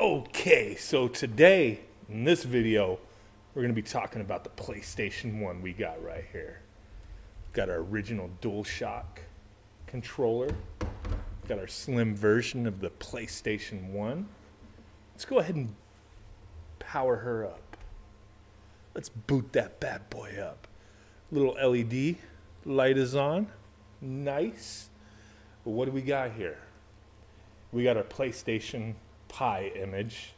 Okay, so today in this video we're going to be talking about the PlayStation One we got right here. We've got our original DualShock controller. We've got our slim version of the PlayStation One. Let's go ahead and power her up. Let's boot that bad boy up. Little LED light is on. Nice. But what do we got here? We got our PlayStation Pi image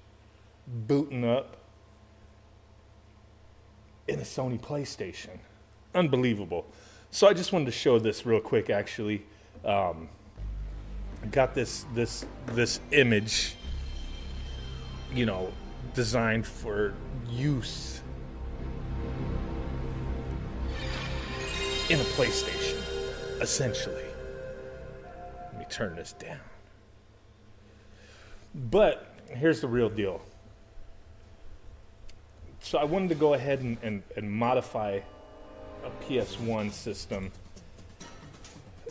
booting up in a Sony PlayStation. Unbelievable. So I just wanted to show this real quick actually. I got this image, you know, designed for use in a PlayStation, essentially. Let me turn this down. But here's the real deal. So I wanted to go ahead and modify a PS1 system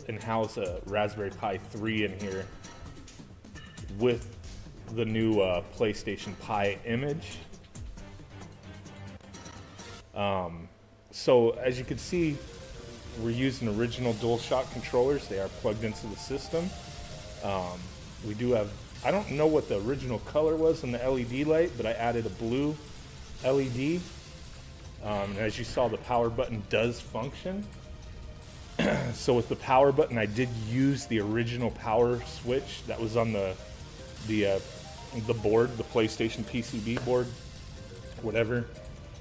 and house a Raspberry Pi 3 in here with the new PlayStation Pi image. So as you can see, we're using original DualShock controllers. They are plugged into the system. We do have, I don't know what the original color was in the LED light, but I added a blue LED. And as you saw, the power button does function. So with the power button, I did use the original power switch that was on the board, the PlayStation PCB board, whatever.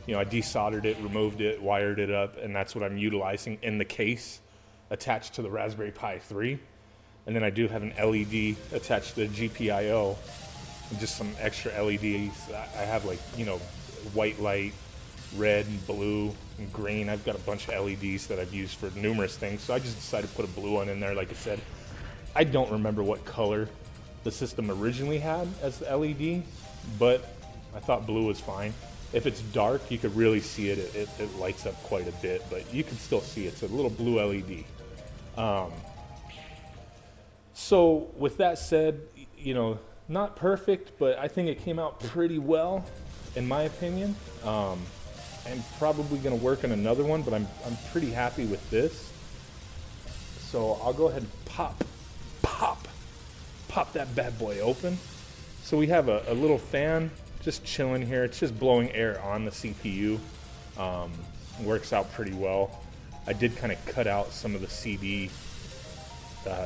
You know, I desoldered it, removed it, wired it up, and that's what I'm utilizing in the case attached to the Raspberry Pi 3. And then I do have an LED attached to the GPIO, and just some extra LEDs. I have, like, you know, white light, red and blue and green. I've got a bunch of LEDs that I've used for numerous things. So I just decided to put a blue one in there. Like I said, I don't remember what color the system originally had as the LED, but I thought blue was fine. If it's dark, you could really see it. It lights up quite a bit, but you can still see it. It's a little blue LED. So with that said, you know, not perfect, but I think it came out pretty well, in my opinion. I'm probably going to work on another one, but I'm pretty happy with this. So I'll go ahead and pop that bad boy open. So we have a little fan just chilling here. It's just blowing air on the CPU. Works out pretty well. I did kind of cut out some of the CD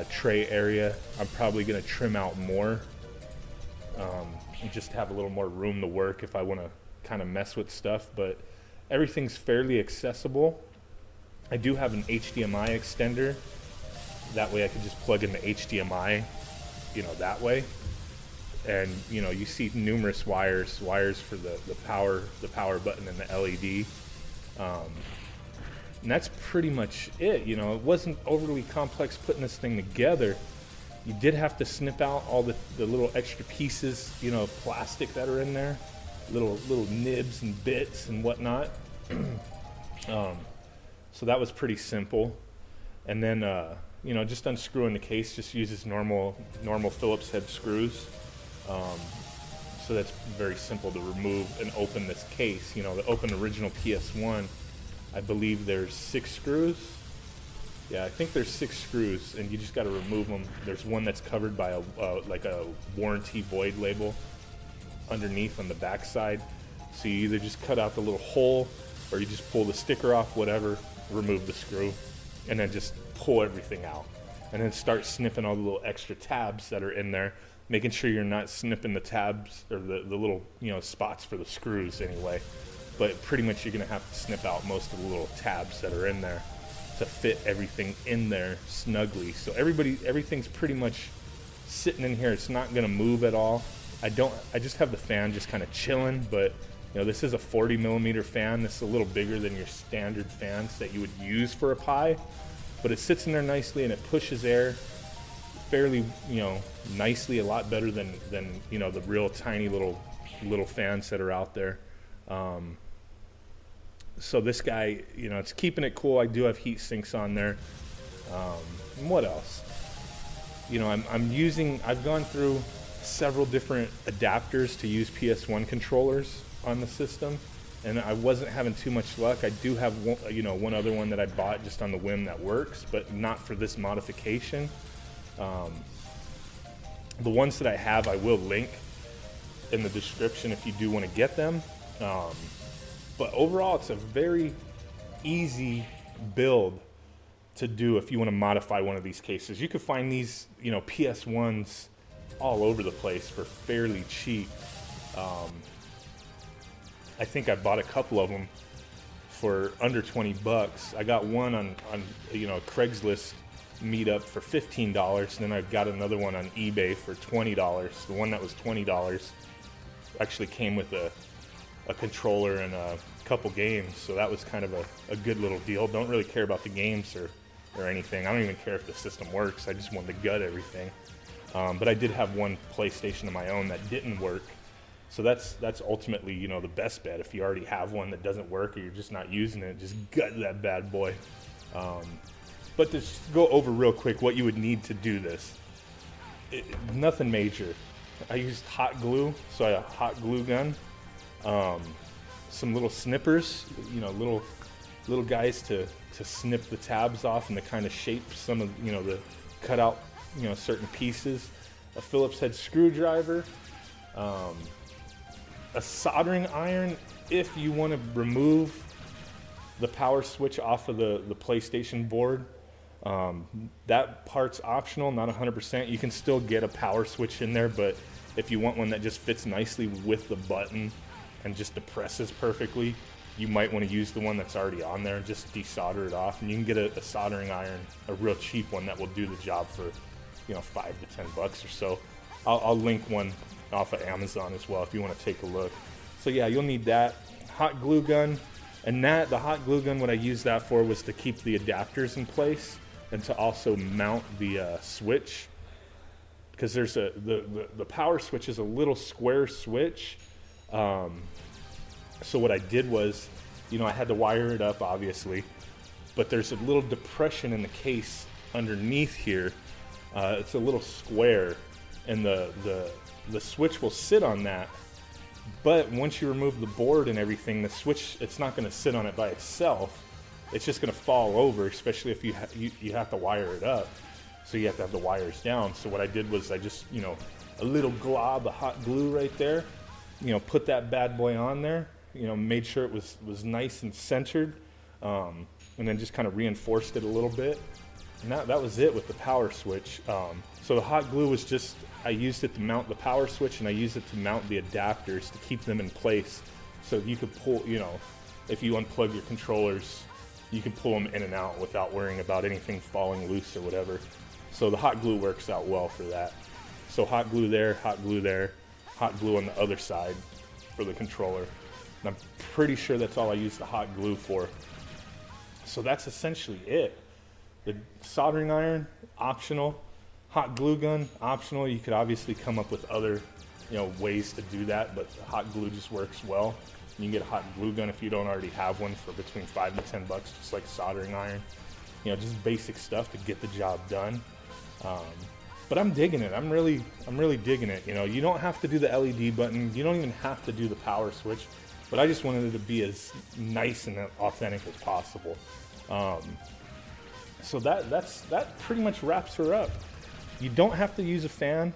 tray area. I'm probably going to trim out more and just have a little more room to work if I want to kind of mess with stuff, but everything's fairly accessible. I do have an HDMI extender. That way I can just plug in the HDMI, you know, that way. And, you know, you see numerous wires for the power button and the LED. And that's pretty much it. You know, it wasn't overly complex putting this thing together. You did have to snip out all the little extra pieces, you know, of plastic that are in there, little nibs and bits and whatnot. So that was pretty simple. And then, you know, just unscrewing the case, just uses normal Phillips head screws. So that's very simple to remove and open this case. You know, to open the original PS1, I believe there's 6 screws. Yeah, I think there's 6 screws, and you just got to remove them. There's one that's covered by a warranty void label underneath on the back side. So you either just cut out the little hole, or you just pull the sticker off, whatever, remove the screw, and then just pull everything out. And then start snipping all the little extra tabs that are in there, making sure you're not snipping the tabs or the little, you know, spots for the screws anyway. But pretty much you're going to have to snip out most of the little tabs that are in there to fit everything in there snugly. So everything's pretty much sitting in here. It's not going to move at all. I just have the fan just kind of chilling, but, you know, this is a 40mm fan. This is a little bigger than your standard fans that you would use for a Pi, but it sits in there nicely and it pushes air fairly, you know, nicely, a lot better than you know, the real tiny little fans that are out there. So this guy, you know, it's keeping it cool. I do have heat sinks on there. And what else? You know, I've gone through several different adapters to use PS1 controllers on the system, and I wasn't having too much luck. I do have one, one other one that I bought just on the whim that works, but not for this modification. The ones that I have, I will link in the description if you do want to get them. But overall, it's a very easy build to do if you want to modify one of these cases. You could find these, PS1s all over the place for fairly cheap. I think I bought a couple of them for under 20 bucks. I got one on a Craigslist meetup for $15, and then I got another one on eBay for $20. The one that was $20 actually came with a controller and a couple games, so that was kind of a good little deal. Don't really care about the games or anything. I don't even care if the system works. I just wanted to gut everything. But I did have one PlayStation of my own that didn't work, so that's ultimately the best bet. If you already have one that doesn't work or you're just not using it, just gut that bad boy. But to go over real quick what you would need to do this, nothing major. I used hot glue, so I had a hot glue gun, some little snippers, little guys to snip the tabs off and to kind of shape some of the cut out certain pieces, a Phillips head screwdriver, a soldering iron if you want to remove the power switch off of the PlayStation board. That part's optional, not 100%. You can still get a power switch in there, but if you want one that just fits nicely with the button and just depresses perfectly, you might want to use the one that's already on there and just desolder it off. And you can get a soldering iron, a real cheap one that will do the job for, $5 to $10 or so. I'll link one off of Amazon as well if you want to take a look. So yeah, you'll need that hot glue gun. And the hot glue gun, what I used that for was to keep the adapters in place and to also mount the switch, because there's the power switch is a little square switch. So what I did was, I had to wire it up obviously, but there's a little depression in the case underneath here. It's a little square, and the switch will sit on that. But once you remove the board and everything, the switch, it's not going to sit on it by itself. It's just going to fall over, especially if you have to wire it up. So you have to have the wires down. So what I did was I just, a little glob of hot glue right there, put that bad boy on there, made sure it was nice and centered, and then just kind of reinforced it a little bit. And that was it with the power switch. So the hot glue was just, I used it to mount the power switch, and I used it to mount the adapters to keep them in place. So you could pull, if you unplug your controllers, you can pull them in and out without worrying about anything falling loose or whatever. So the hot glue works out well for that. So hot glue there, hot glue there, hot glue on the other side for the controller. And I'm pretty sure that's all I used the hot glue for. So that's essentially it. The soldering iron, optional. Hot glue gun, optional. You could obviously come up with other, ways to do that, but hot glue just works well. You can get a hot glue gun if you don't already have one for between $5 to $10, just like soldering iron. Just basic stuff to get the job done. But I'm digging it. I'm really digging it. You don't have to do the LED button. You don't even have to do the power switch. But I just wanted it to be as nice and authentic as possible. So that pretty much wraps her up. You don't have to use a fan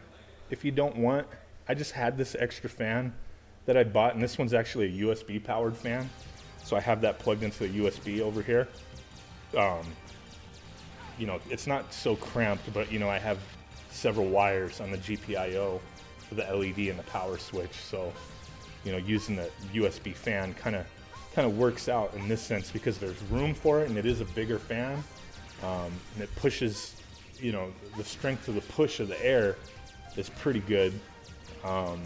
if you don't want. I just had this extra fan that I bought, and this one's actually a USB powered fan. So I have that plugged into the USB over here. It's not so cramped, but I have several wires on the GPIO for the LED and the power switch. So, using the USB fan kind of works out in this sense because there's room for it, and it is a bigger fan. And it pushes, the strength of the push of the air is pretty good. So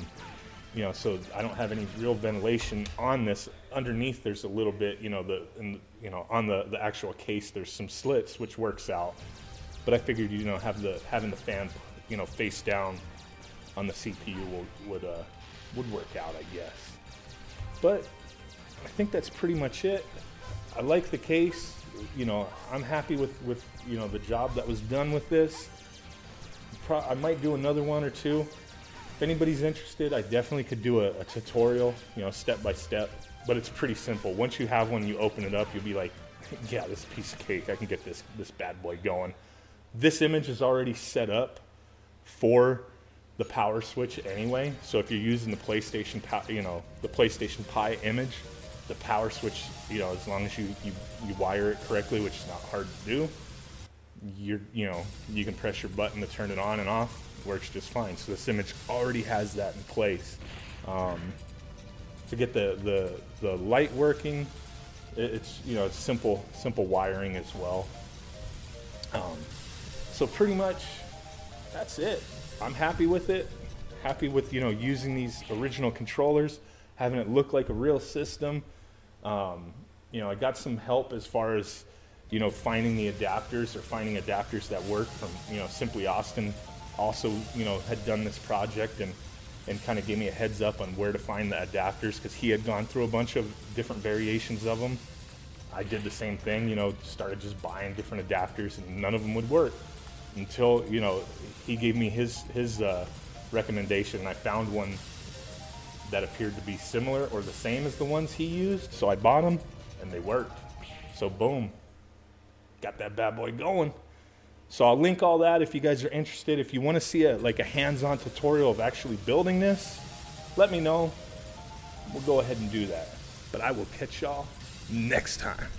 I don't have any real ventilation on this. Underneath there's a little bit, on the actual case there's some slits, which works out. But I figured, having the fan, face down on the CPU would work out, I guess. But I think that's pretty much it. I like the case. I'm happy with the job that was done with this. I might do another one or two If anybody's interested, I definitely could do a tutorial, you know, step by step, but it's pretty simple. Once you have one, you open it up, you'll be like, yeah, this piece of cake, I can get this bad boy going. This image is already set up for the power switch anyway, so if you're using the PlayStation, you know, the PlayStation Pi image, the power switch, you know, as long as you wire it correctly, which is not hard to do, you know, you can press your button to turn it on and off. Works just fine. So this image already has that in place. To get the light working, it's, you know, it's simple wiring as well. So pretty much that's it. I'm happy with it. Happy with, you know, using these original controllers, having it look like a real system. You know, I got some help as far as, you know, finding the adapters or finding adapters that work from, you know, Simply Austin. Also, you know, had done this project and kind of gave me a heads up on where to find the adapters, because he had gone through a bunch of different variations of them. I did the same thing, you know, started just buying different adapters and none of them would work until, you know, he gave me his recommendation, and I found one that appeared to be similar or the same as the ones he used. So I bought them and they worked. So boom, got that bad boy going. So I'll link all that if you guys are interested. If you want to see like a hands-on tutorial of actually building this, let me know. We'll go ahead and do that. But I will catch y'all next time.